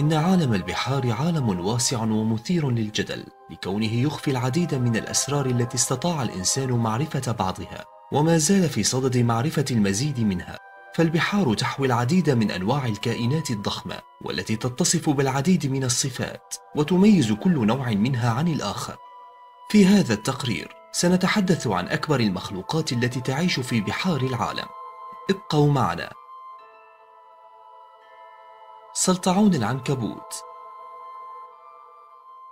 إن عالم البحار عالم واسع ومثير للجدل لكونه يخفي العديد من الأسرار التي استطاع الإنسان معرفة بعضها وما زال في صدد معرفة المزيد منها. فالبحار تحوي العديد من أنواع الكائنات الضخمة والتي تتصف بالعديد من الصفات وتميز كل نوع منها عن الآخر. في هذا التقرير سنتحدث عن أكبر المخلوقات التي تعيش في بحار العالم. ابقوا معنا. سلطعون العنكبوت.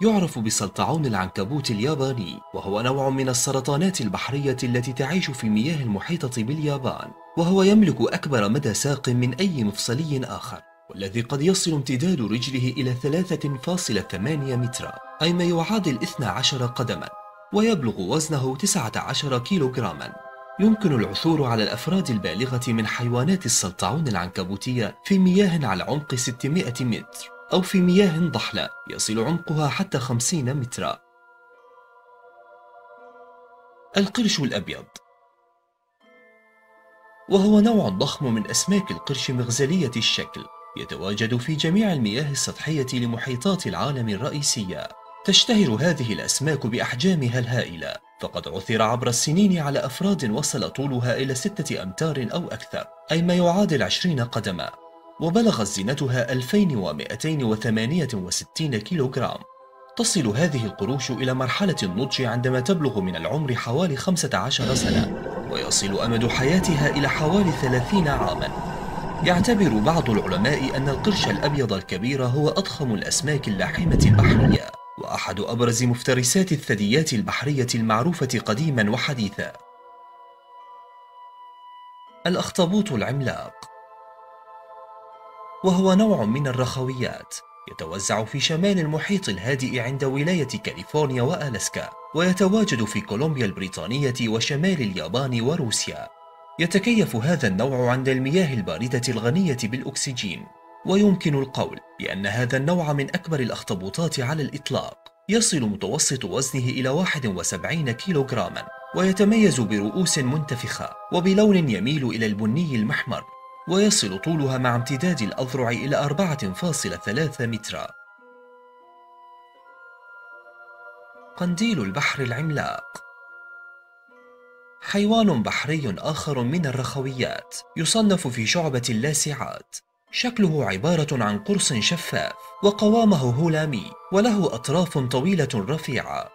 يعرف بسلطعون العنكبوت الياباني، وهو نوع من السرطانات البحرية التي تعيش في المياه المحيطة باليابان، وهو يملك أكبر مدى ساق من أي مفصلي آخر، والذي قد يصل امتداد رجله إلى 3.8 مترا، أي ما يعادل 12 قدما، ويبلغ وزنه 19 كيلوغراما. يمكن العثور على الأفراد البالغة من حيوانات السلطعون العنكبوتية في مياه على عمق 600 متر، أو في مياه ضحلة يصل عمقها حتى 50 مترا. القرش الأبيض، وهو نوع ضخم من أسماك القرش مغزلية الشكل، يتواجد في جميع المياه السطحية لمحيطات العالم الرئيسية. تشتهر هذه الأسماك بأحجامها الهائلة، فقد عثر عبر السنين على أفراد وصل طولها إلى 6 أمتار أو أكثر، أي ما يعادل 20 قدما، وبلغت زينتها 2268 كيلوغرام. تصل هذه القروش إلى مرحلة النضج عندما تبلغ من العمر حوالي 15 سنة، ويصل أمد حياتها إلى حوالي 30 عاما. يعتبر بعض العلماء أن القرش الأبيض الكبير هو أضخم الأسماك اللاحمة البحرية، وأحد أبرز مفترسات الثدييات البحرية المعروفة قديما وحديثا. الأخطبوط العملاق، وهو نوع من الرخويات، يتوزع في شمال المحيط الهادئ عند ولاية كاليفورنيا وألاسكا، ويتواجد في كولومبيا البريطانية وشمال اليابان وروسيا. يتكيف هذا النوع عند المياه الباردة الغنية بالأكسجين، ويمكن القول بأن هذا النوع من أكبر الأخطبوطات على الإطلاق. يصل متوسط وزنه إلى 71 كيلوغراما، ويتميز برؤوس منتفخة وبلون يميل إلى البني المحمر، ويصل طولها مع امتداد الأذرع إلى 4.3 مترا. قنديل البحر العملاق، حيوان بحري آخر من الرخويات، يصنف في شعبة اللاسعات. شكله عبارة عن قرص شفاف، وقوامه هلامي، وله أطراف طويلة رفيعة.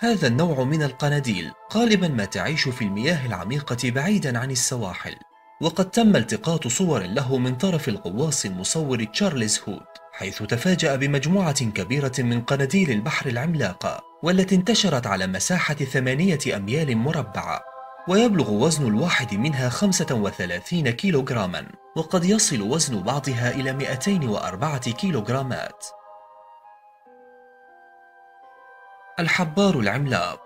هذا النوع من القناديل غالبا ما تعيش في المياه العميقة بعيدا عن السواحل، وقد تم التقاط صور له من طرف الغواص المصور تشارلز هود، حيث تفاجأ بمجموعة كبيرة من قناديل البحر العملاقة، والتي انتشرت على مساحة 8 أميال مربعة، ويبلغ وزن الواحد منها 35 كيلوغراما، وقد يصل وزن بعضها إلى 204 كيلوغرامات. الحبار العملاق،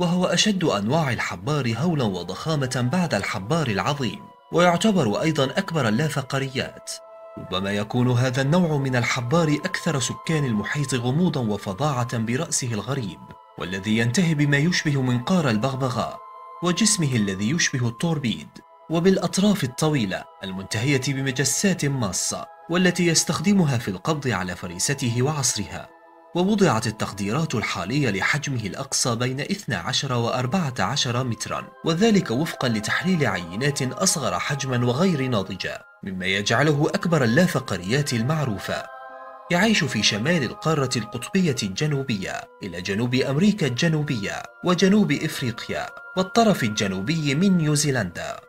وهو أشد أنواع الحبار هولا وضخامة بعد الحبار العظيم، ويعتبر أيضا أكبر اللافقريات. ربما يكون هذا النوع من الحبار أكثر سكان المحيط غموضا وفظاعة برأسه الغريب، والذي ينتهي بما يشبه منقار البغبغاء، وجسمه الذي يشبه التوربيد، وبالأطراف الطويلة المنتهية بمجسات ماصة، والتي يستخدمها في القبض على فريسته وعصرها. ووضعت التقديرات الحالية لحجمه الأقصى بين 12 و 14 مترا، وذلك وفقا لتحليل عينات أصغر حجما وغير ناضجة، مما يجعله أكبر اللافقريات المعروفة. يعيش في شمال القارة القطبية الجنوبية إلى جنوب أمريكا الجنوبية وجنوب إفريقيا والطرف الجنوبي من نيوزيلندا.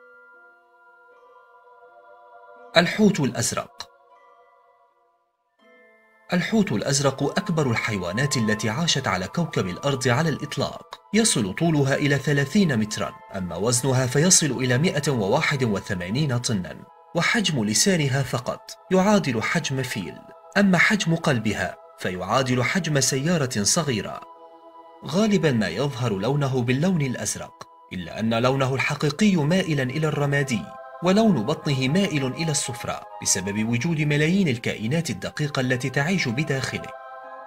الحوت الأزرق، الحوت الأزرق أكبر الحيوانات التي عاشت على كوكب الأرض على الإطلاق، يصل طولها إلى 30 مترا، أما وزنها فيصل إلى 181 طنا، وحجم لسانها فقط يعادل حجم فيل، أما حجم قلبها فيعادل حجم سيارة صغيرة. غالبا ما يظهر لونه باللون الأزرق، إلا أن لونه الحقيقي مائلا إلى الرمادي، ولون بطنه مائل إلى الصفرة بسبب وجود ملايين الكائنات الدقيقة التي تعيش بداخله.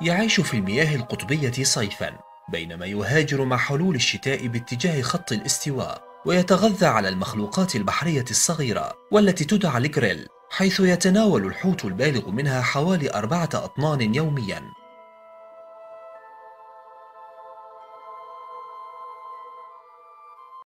يعيش في المياه القطبية صيفا، بينما يهاجر مع حلول الشتاء باتجاه خط الاستواء، ويتغذى على المخلوقات البحرية الصغيرة والتي تدعى الجريل، حيث يتناول الحوت البالغ منها حوالي 4 أطنان يومياً.